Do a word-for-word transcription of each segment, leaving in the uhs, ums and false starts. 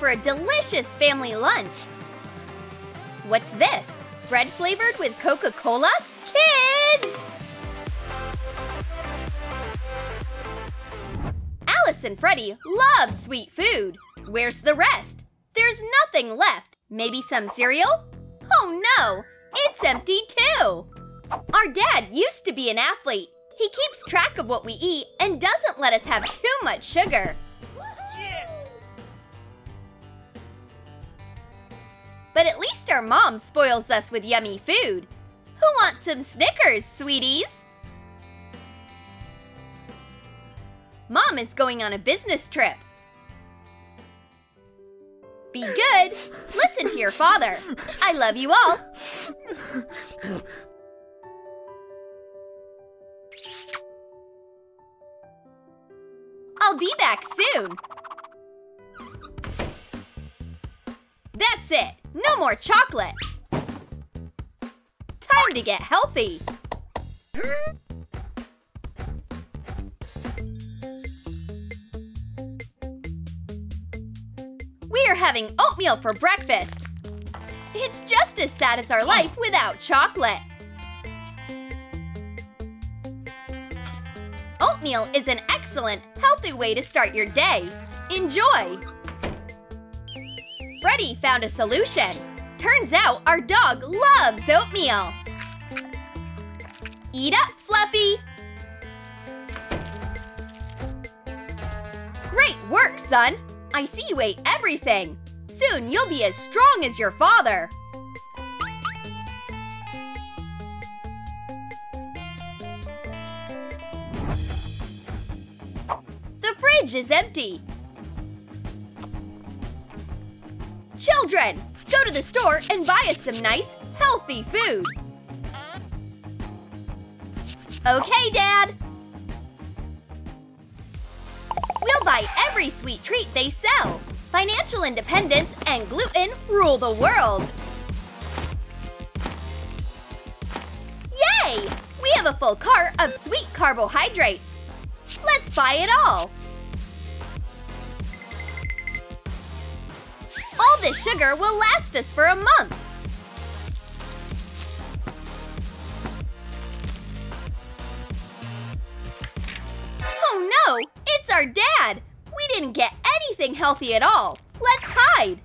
for a delicious family lunch. What's this? Bread flavored with Coca-Cola? Kids! Alice and Freddie love sweet food. Where's the rest? There's nothing left. Maybe some cereal? Oh no! It's empty too! Our dad used to be an athlete. He keeps track of what we eat and doesn't let us have too much sugar. Yeah. But at least our mom spoils us with yummy food. Who wants some Snickers, sweeties? Mom is going on a business trip. Be good. Listen to your father. I love you all. I'll be back soon. That's it. No more chocolate. Time to get healthy. We are having oatmeal for breakfast. It's just as sad as our life without chocolate. Oatmeal is an excellent, healthy way to start your day. Enjoy! Freddie found a solution. Turns out our dog loves oatmeal. Eat up, Fluffy! Great work, son! I see you ate everything. Soon you'll be as strong as your father. The fridge is empty. Children, go to the store and buy us some nice, healthy food. Okay, Dad. We'll buy every sweet treat they sell. Financial independence and gluten rule the world. Yay! We have a full cart of sweet carbohydrates. Let's buy it all. All this sugar will last us for a month. Oh no! It's our dad! We didn't get anything healthy at all. Let's hide!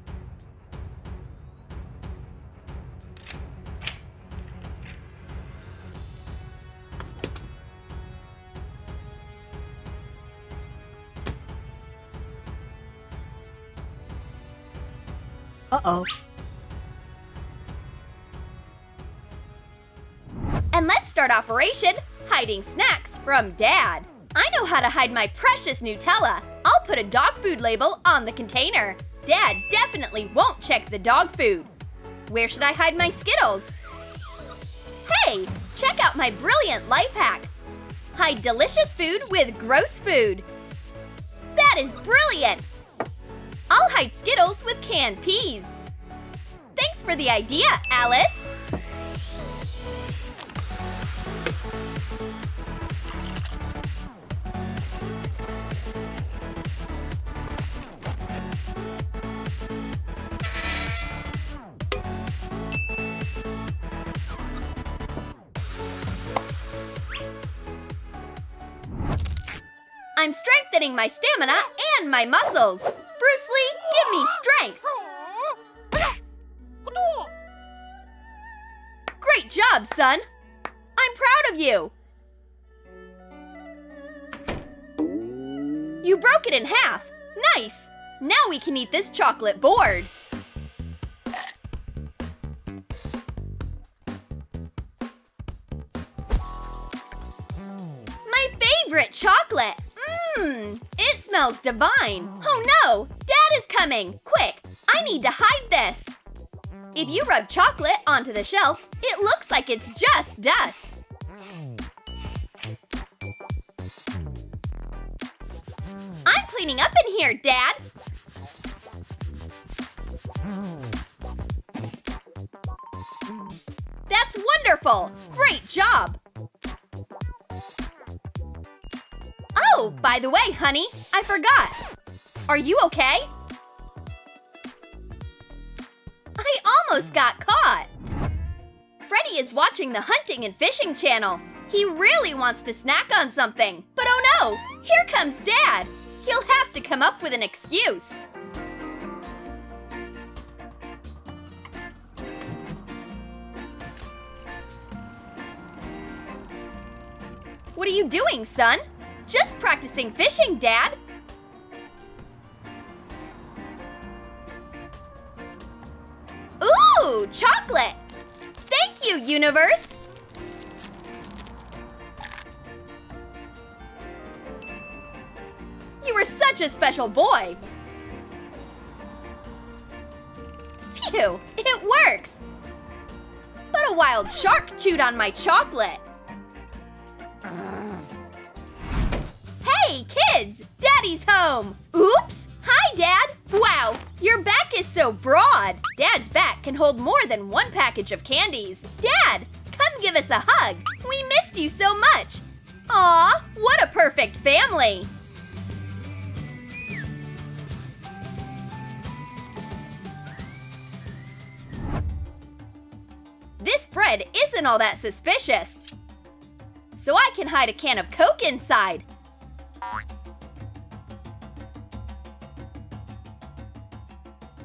Uh-oh. And let's start Operation Hiding Snacks from Dad. I know how to hide my precious Nutella. I'll put a dog food label on the container. Dad definitely won't check the dog food. Where should I hide my Skittles? Hey, check out my brilliant life hack. Hide delicious food with gross food. That is brilliant. I'll hide Skittles with canned peas. Thanks for the idea, Alice. I'm strengthening my stamina and my muscles. Bruce Lee, give me strength! Great job, son! I'm proud of you! You broke it in half. Nice! Now we can eat this chocolate board. My favorite chocolate! Mmm, it smells divine. Oh no, Dad is coming. Quick, I need to hide this. If you rub chocolate onto the shelf, it looks like it's just dust. I'm cleaning up in here, Dad. That's wonderful. Great job. Oh, by the way, honey, I forgot. Are you okay? almost got caught. Freddy is watching the Hunting and Fishing channel. He really wants to snack on something. But oh no, here comes Dad. He'll have to come up with an excuse. What are you doing, son? Just practicing fishing, Dad. Ooh, chocolate! Thank you, universe! You were such a special boy. Phew, it works! But a wild shark chewed on my chocolate. Hey, kids! Daddy's home! Oops! Hi, Dad! Wow, your back is so broad! Dad's back can hold more than one package of candies. Dad, come give us a hug! We missed you so much! Aw, what a perfect family! This bread isn't all that suspicious, so I can hide a can of Coke inside.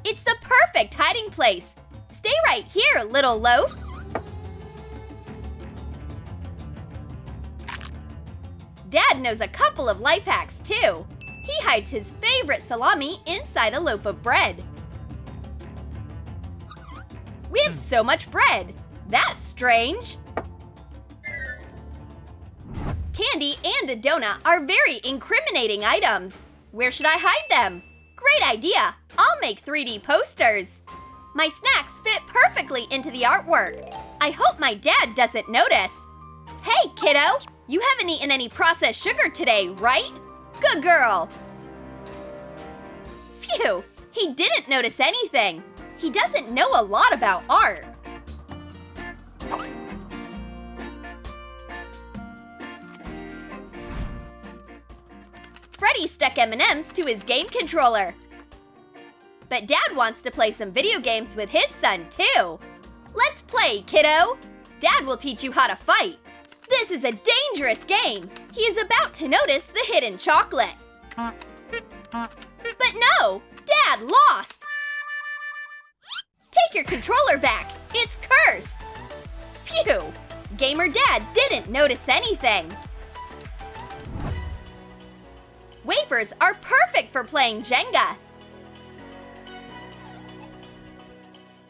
It's the perfect hiding place! Stay right here, little loaf! Dad knows a couple of life hacks, too. He hides his favorite salami inside a loaf of bread. We have so much bread! That's strange! Candy and a donut are very incriminating items. Where should I hide them? Great idea! I'll make three D posters! My snacks fit perfectly into the artwork. I hope my dad doesn't notice. Hey, kiddo! You haven't eaten any processed sugar today, right? Good girl! Phew! He didn't notice anything. He doesn't know a lot about art. Freddy stuck M and M's to his game controller. But Dad wants to play some video games with his son, too. Let's play, kiddo! Dad will teach you how to fight. This is a dangerous game. He is about to notice the hidden chocolate. But no! Dad lost! Take your controller back. It's cursed. Phew! Gamer Dad didn't notice anything. Wafers are perfect for playing Jenga.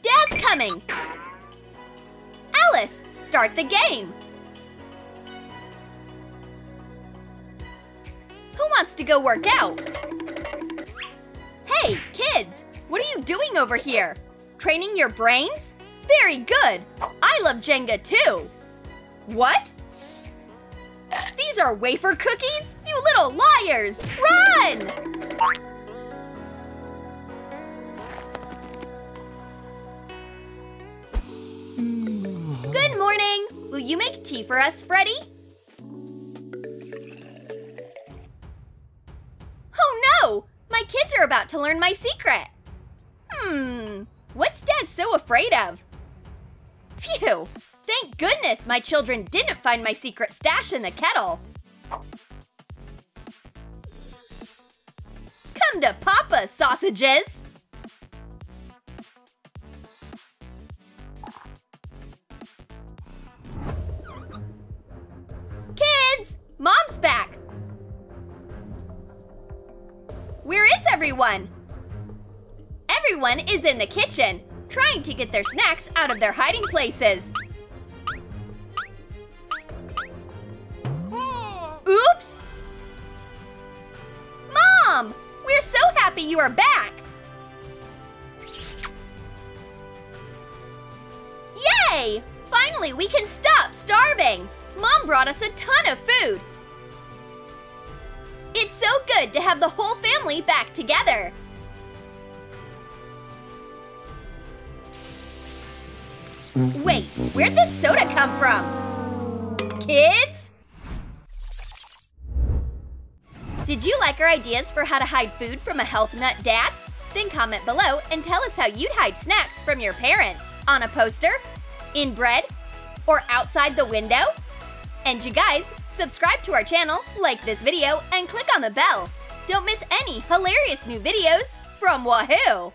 Dad's coming! Alice, start the game! Who wants to go work out? Hey, kids! What are you doing over here? Training your brains? Very good! I love Jenga, too! What? These are wafer cookies? You little liars! Run! Good morning! Will you make tea for us, Freddy? Oh no! My kids are about to learn my secret! Hmm, what's Dad so afraid of? Phew! Thank goodness my children didn't find my secret stash in the kettle! Come to Papa Sausages! Kids! Mom's back! Where is everyone? Everyone is in the kitchen, trying to get their snacks out of their hiding places. Oops! Mom! We're so happy you are back! Yay! Finally, we can stop starving! Mom brought us a ton of food! It's so good to have the whole family back together! Wait, where'd the soda come from? Kids? Did you like our ideas for how to hide food from a health nut dad? Then comment below and tell us how you'd hide snacks from your parents. On a poster? In bread? Or outside the window? And you guys, subscribe to our channel, like this video, and click on the bell. Don't miss any hilarious new videos from WooHoo!